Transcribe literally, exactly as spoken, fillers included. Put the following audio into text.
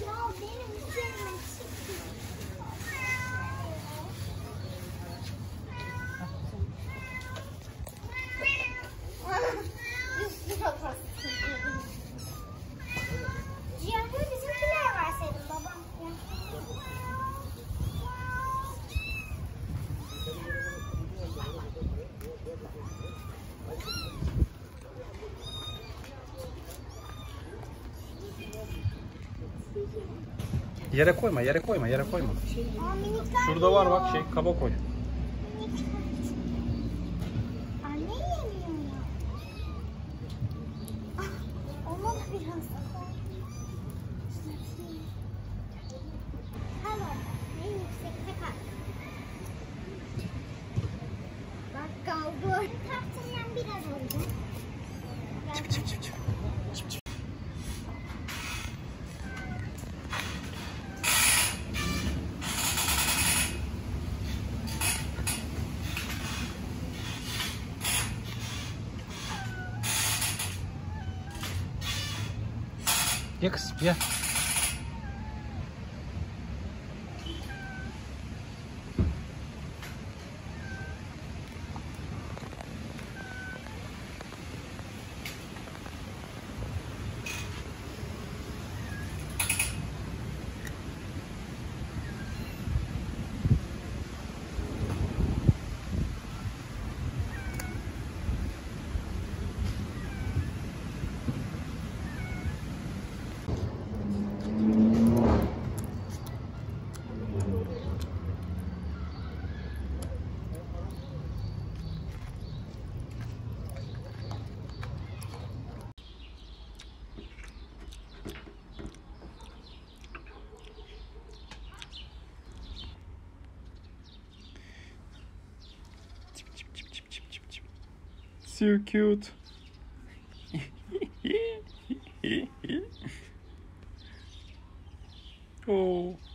Ya benim üzerime çıktı. Üstü kapattı. Cihan'da bizimkiler var senin babam. Yere koyma, yere koyma, yere koyma. Şurada var bak şey, kaba koy. Anne yemiyor ya. Ona da biraz daha. Tamam, en yüksekte kal. Bak kaldı. Kaptırılan biraz oldu. Çık çık çık çık. Çık çık. Gel kızım gel. So cute. Oh.